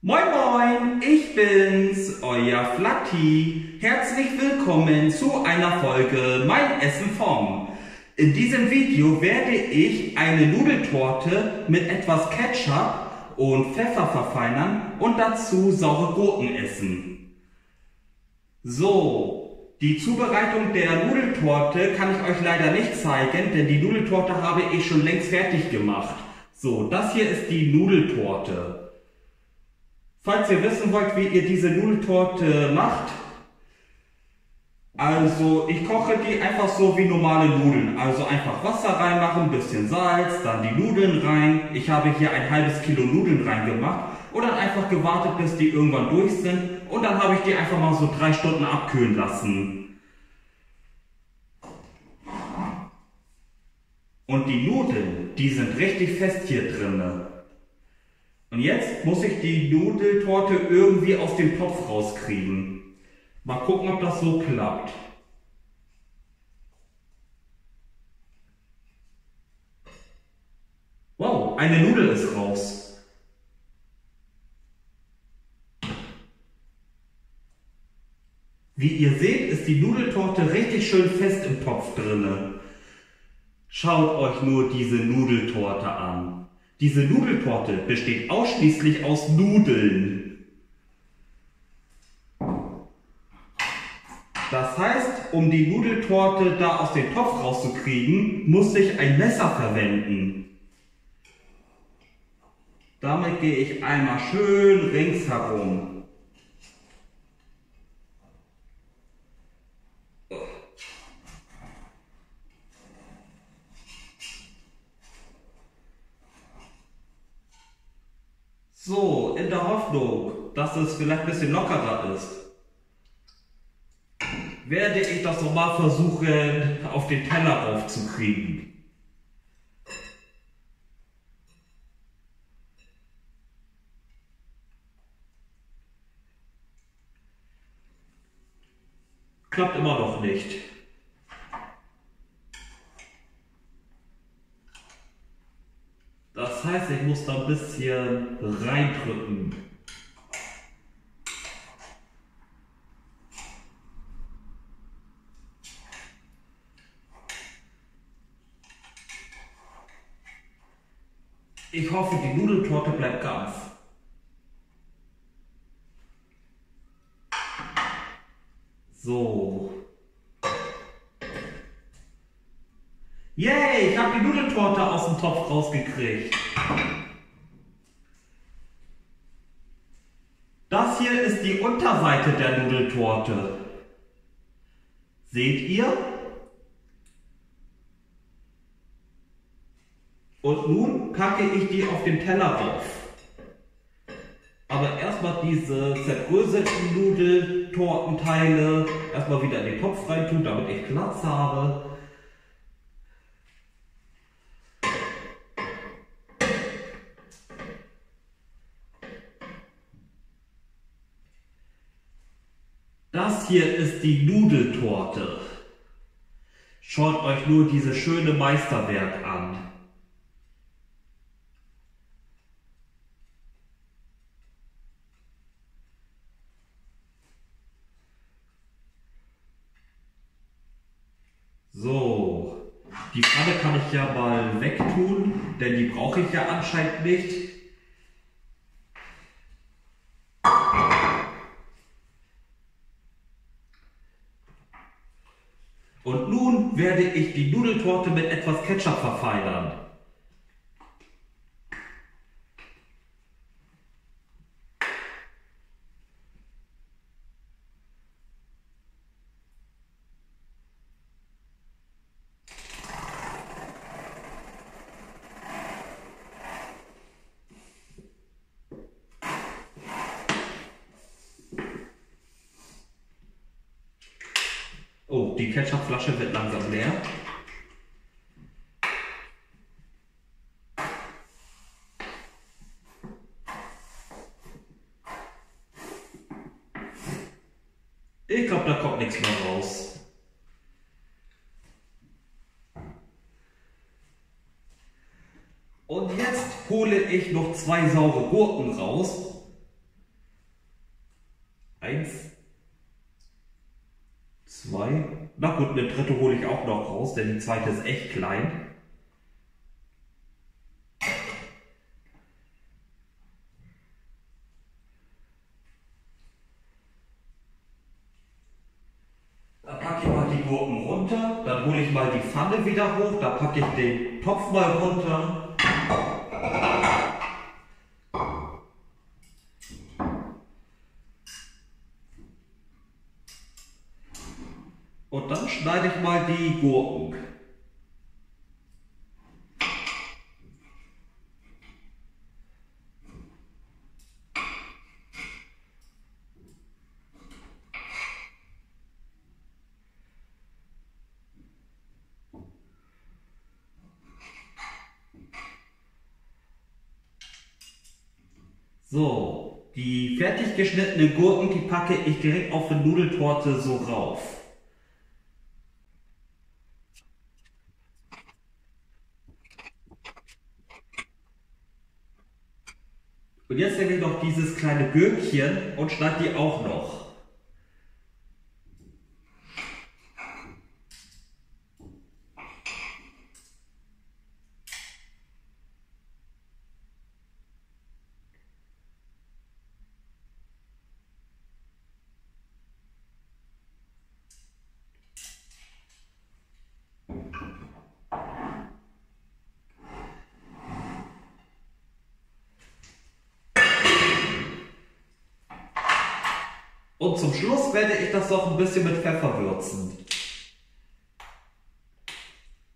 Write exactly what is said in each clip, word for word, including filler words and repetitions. Moin moin, ich bin's, euer Flatti. Herzlich willkommen zu einer Folge Mein Essen vom. In diesem Video werde ich eine Nudeltorte mit etwas Ketchup und Pfeffer verfeinern und dazu saure Gurken essen. So. Die Zubereitung der Nudeltorte kann ich euch leider nicht zeigen, denn die Nudeltorte habe ich schon längst fertig gemacht. So, das hier ist die Nudeltorte. Falls ihr wissen wollt, wie ihr diese Nudeltorte macht, also ich koche die einfach so wie normale Nudeln. Also einfach Wasser reinmachen, ein bisschen Salz, dann die Nudeln rein. Ich habe hier ein halbes Kilo Nudeln reingemacht und dann einfach gewartet, bis die irgendwann durch sind. Und dann habe ich die einfach mal so drei Stunden abkühlen lassen. Und die Nudeln, die sind richtig fest hier drin. Und jetzt muss ich die Nudeltorte irgendwie aus dem Topf rauskriegen. Mal gucken, ob das so klappt. Wow, eine Nudel ist raus. Wie ihr seht, ist die Nudeltorte richtig schön fest im Topf drinne. Schaut euch nur diese Nudeltorte an. Diese Nudeltorte besteht ausschließlich aus Nudeln. Das heißt, um die Nudeltorte da aus dem Topf rauszukriegen, muss ich ein Messer verwenden. Damit gehe ich einmal schön ringsherum. So, in der Hoffnung, dass es vielleicht ein bisschen lockerer ist, werde ich das nochmal versuchen, auf den Teller aufzukriegen. Klappt immer noch nicht. Das heißt, ich muss da ein bisschen reindrücken. Ich hoffe, die Nudeltorte bleibt ganz. So. Yay, ich habe die Nudeltorte aus dem Topf rausgekriegt. Das hier ist die Unterseite der Nudeltorte. Seht ihr? Und nun packe ich die auf den Teller rauf. Aber erstmal diese zerbröselten Nudeltortenteile erstmal wieder in den Topf reintun, damit ich Platz habe. Das hier ist die Nudeltorte. Schaut euch nur dieses schöne Meisterwerk an. So, die Pfanne kann ich ja mal wegtun, denn die brauche ich ja anscheinend nicht. Und nun werde ich die Nudeltorte mit etwas Ketchup verfeinern. Oh, die Ketchupflasche wird langsam leer. Ich glaube, da kommt nichts mehr raus. Und jetzt hole ich noch zwei saure Gurken raus. Eins, zwei, na gut, eine dritte hole ich auch noch raus, denn die zweite ist echt klein. Gurken runter, dann hole ich mal die Pfanne wieder hoch, da packe ich den Topf mal runter. Und dann schneide ich mal die Gurken. So, die fertig geschnittenen Gurken, die packe ich direkt auf eine Nudeltorte so rauf. Und jetzt nehme ich noch dieses kleine Gürkchen und schneide die auch noch. Und zum Schluss werde ich das noch ein bisschen mit Pfeffer würzen.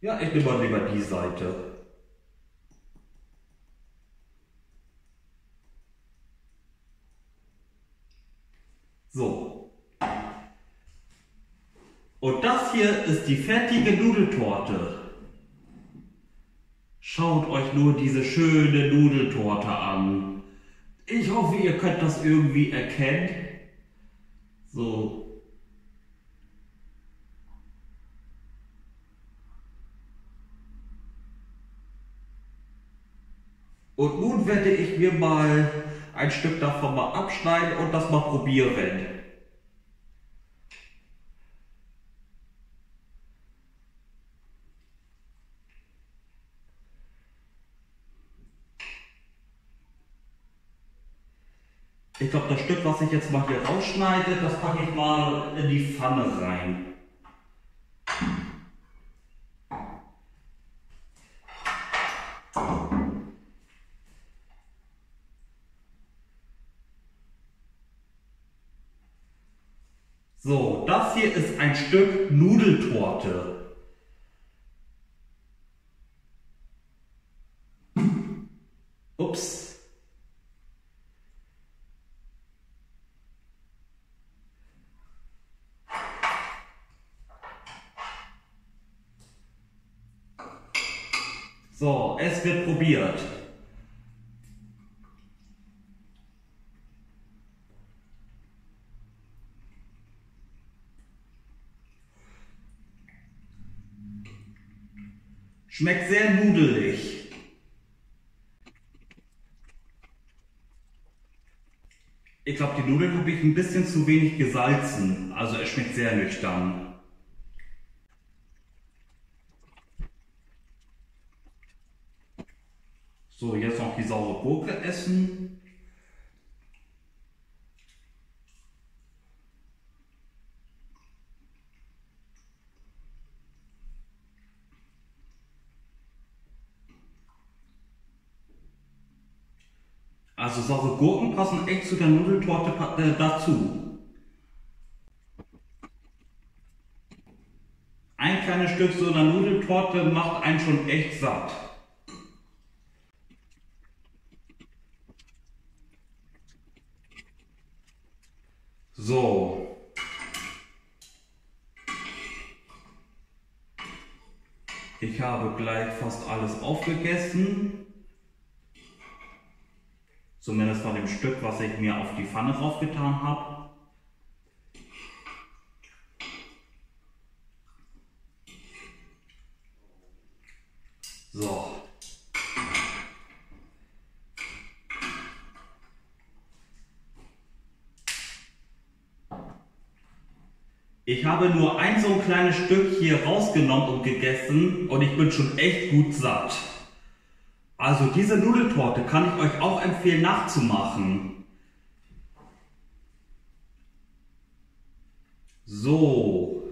Ja, ich nehme mal lieber die Seite. So. Und das hier ist die fertige Nudeltorte. Schaut euch nur diese schöne Nudeltorte an. Ich hoffe, ihr könnt das irgendwie erkennen. So. Und nun werde ich mir mal ein Stück davon mal abschneiden und das mal probieren. Ich glaube, das Stück, was ich jetzt mal hier rausschneide, das packe ich mal in die Pfanne rein. So, das hier ist ein Stück Nudeltorte. Ups. So, es wird probiert. Schmeckt sehr nudelig. Ich glaube, die Nudeln habe ich ein bisschen zu wenig gesalzen. Also es schmeckt sehr nüchtern. So, jetzt noch die saure Gurke essen. Also saure Gurken passen echt zu der Nudeltorte dazu. Ein kleines Stück so einer Nudeltorte macht einen schon echt satt. So. Ich habe gleich fast alles aufgegessen. Zumindest von dem Stück, was ich mir auf die Pfanne draufgetan habe. So. Ich habe nur ein so ein kleines Stück hier rausgenommen und gegessen und ich bin schon echt gut satt. Also diese Nudeltorte kann ich euch auch empfehlen nachzumachen. So,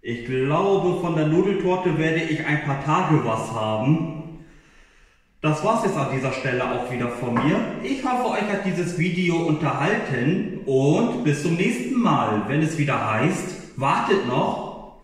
ich glaube von der Nudeltorte werde ich ein paar Tage was haben. Das war's jetzt an dieser Stelle auch wieder von mir. Ich hoffe, euch hat dieses Video unterhalten und bis zum nächsten Mal, wenn es wieder heißt, wartet noch.